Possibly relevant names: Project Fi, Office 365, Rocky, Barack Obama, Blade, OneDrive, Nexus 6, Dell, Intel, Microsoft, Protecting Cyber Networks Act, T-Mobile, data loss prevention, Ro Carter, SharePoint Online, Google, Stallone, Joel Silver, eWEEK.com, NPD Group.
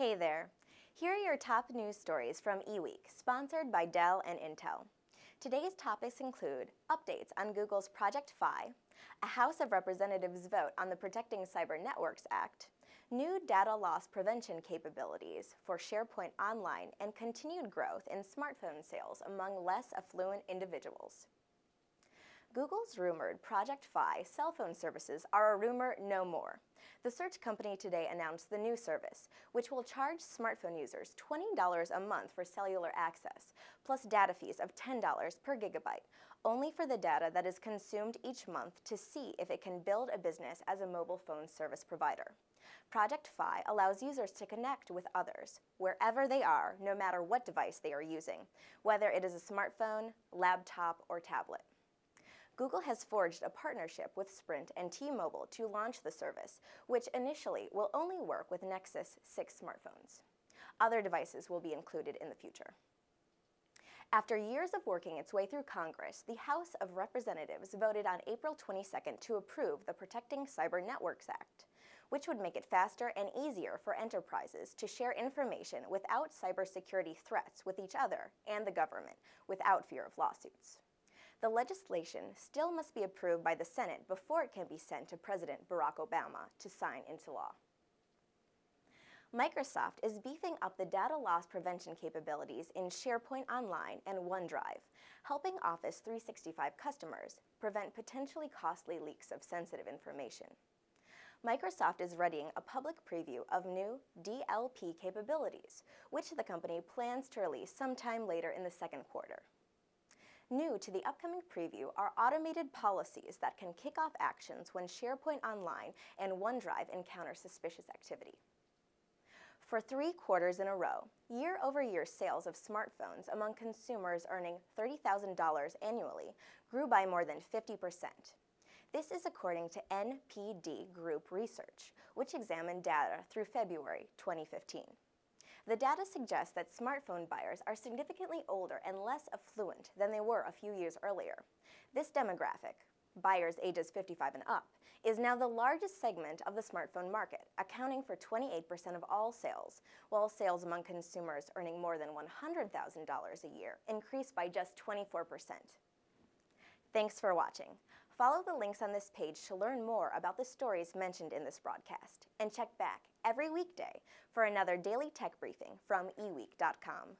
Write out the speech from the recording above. Hey there. Here are your top news stories from eWEEK, sponsored by Dell and Intel. Today's topics include updates on Google's Project Fi, a House of Representatives vote on the Protecting Cyber Networks Act, new data loss prevention capabilities for SharePoint Online, and continued growth in smartphone sales among less affluent individuals. Google's rumored Project Fi cell phone services are a rumor no more. The search company today announced the new service, which will charge smartphone users $20 a month for cellular access, plus data fees of $10 per gigabyte, only for the data that is consumed each month to see if it can build a business as a mobile phone service provider. Project Fi allows users to connect with others, wherever they are, no matter what device they are using, whether it is a smartphone, laptop, or tablet. Google has forged a partnership with Sprint and T-Mobile to launch the service, which initially will only work with Nexus 6 smartphones. Other devices will be included in the future. After years of working its way through Congress, the House of Representatives voted on April 22nd to approve the Protecting Cyber Networks Act, which would make it faster and easier for enterprises to share information without cybersecurity threats with each other and the government, without fear of lawsuits. The legislation still must be approved by the Senate before it can be sent to President Barack Obama to sign into law. Microsoft is beefing up the data loss prevention capabilities in SharePoint Online and OneDrive, helping Office 365 customers prevent potentially costly leaks of sensitive information. Microsoft is readying a public preview of new DLP capabilities, which the company plans to release sometime later in the second quarter. New to the upcoming preview are automated policies that can kick off actions when SharePoint Online and OneDrive encounter suspicious activity. For 3 quarters in a row, year-over-year sales of smartphones among consumers earning $30,000 annually grew by more than 50%. This is according to NPD Group research, which examined data through February 2015. The data suggests that smartphone buyers are significantly older and less affluent than they were a few years earlier. This demographic, buyers ages 55 and up, is now the largest segment of the smartphone market, accounting for 28% of all sales, while sales among consumers earning more than $100,000 a year increased by just 24%. Thanks for watching. Follow the links on this page to learn more about the stories mentioned in this broadcast, and check back every weekday for another daily tech briefing from eWEEK.com.